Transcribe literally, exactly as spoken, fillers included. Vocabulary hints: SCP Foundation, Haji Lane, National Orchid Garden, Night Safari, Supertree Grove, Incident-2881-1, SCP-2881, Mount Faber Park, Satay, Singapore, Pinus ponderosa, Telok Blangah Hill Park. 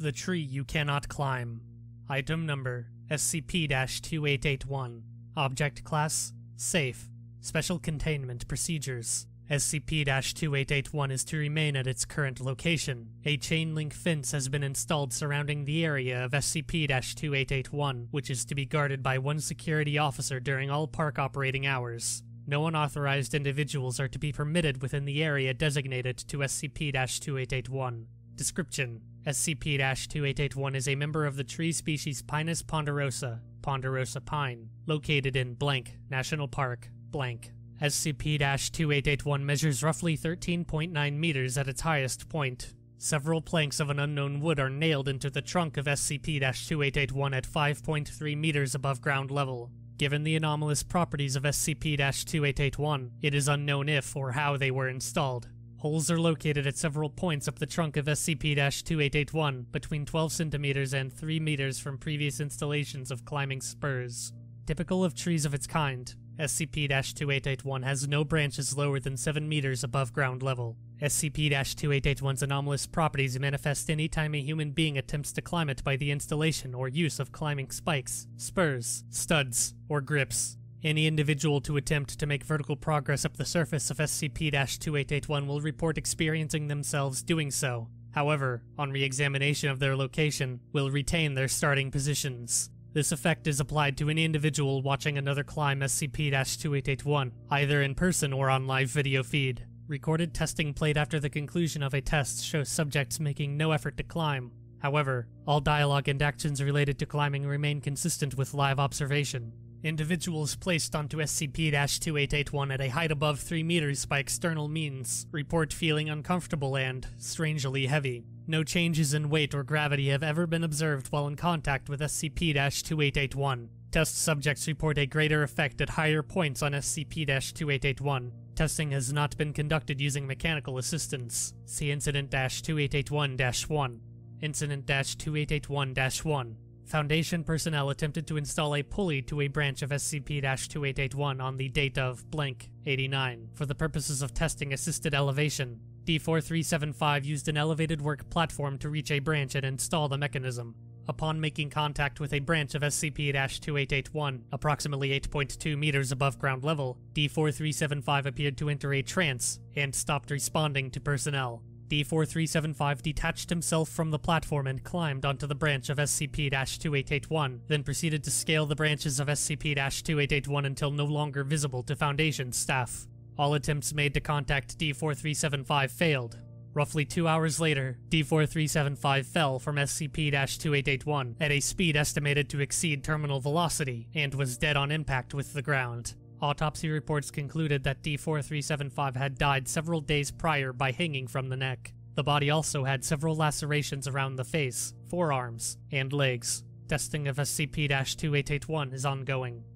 The tree you cannot climb. Item number S C P twenty-eight eighty-one. Object class safe. Special containment procedures. S C P twenty-eight eighty-one is to remain at its current location. A chain-link fence has been installed surrounding the area of S C P twenty-eight eighty-one, which is to be guarded by one security officer during all park operating hours. No unauthorized individuals are to be permitted within the area designated to S C P twenty-eight eighty-one. Description: S C P twenty-eight eighty-one is a member of the tree species Pinus ponderosa, ponderosa pine, located in blank National Park blank. S C P twenty-eight eighty-one measures roughly thirteen point nine meters at its highest point. Several planks of an unknown wood are nailed into the trunk of S C P twenty-eight eighty-one at five point three meters above ground level. Given the anomalous properties of S C P twenty-eight eighty-one, it is unknown if or how they were installed. Holes are located at several points up the trunk of S C P twenty-eight eighty-one, between twelve centimeters and three meters from previous installations of climbing spurs. Typical of trees of its kind, S C P twenty-eight eighty-one has no branches lower than seven meters above ground level. S C P twenty-eight eighty-one's anomalous properties manifest any time a human being attempts to climb it by the installation or use of climbing spikes, spurs, studs, or grips. Any individual to attempt to make vertical progress up the surface of S C P twenty-eight eighty-one will report experiencing themselves doing so. However, on re-examination of their location, will retain their starting positions. This effect is applied to any individual watching another climb S C P twenty-eight eighty-one, either in person or on live video feed. Recorded testing played after the conclusion of a test shows subjects making no effort to climb. However, all dialogue and actions related to climbing remain consistent with live observation. Individuals placed onto S C P twenty-eight eighty-one at a height above three meters by external means report feeling uncomfortable and strangely heavy. No changes in weight or gravity have ever been observed while in contact with S C P twenty-eight eighty-one. Test subjects report a greater effect at higher points on S C P twenty-eight eighty-one. Testing has not been conducted using mechanical assistance. See Incident twenty-eight eighty-one dash one. Incident twenty-eight eighty-one dash one. Foundation personnel attempted to install a pulley to a branch of S C P twenty-eight eighty-one on the date of blank eighty-nine for the purposes of testing assisted elevation. D forty-three seventy-five used an elevated work platform to reach a branch and install the mechanism. Upon making contact with a branch of S C P twenty-eight eighty-one, approximately eight point two meters above ground level, D forty-three seventy-five appeared to enter a trance and stopped responding to personnel. D forty-three seventy-five detached himself from the platform and climbed onto the branch of S C P twenty-eight eighty-one, then proceeded to scale the branches of S C P twenty-eight eighty-one until no longer visible to Foundation staff. All attempts made to contact D forty-three seventy-five failed. Roughly two hours later, D forty-three seventy-five fell from S C P twenty-eight eighty-one at a speed estimated to exceed terminal velocity and was dead on impact with the ground. Autopsy reports concluded that D forty-three seventy-five had died several days prior by hanging from the neck. The body also had several lacerations around the face, forearms, and legs. Testing of S C P twenty-eight eighty-one is ongoing.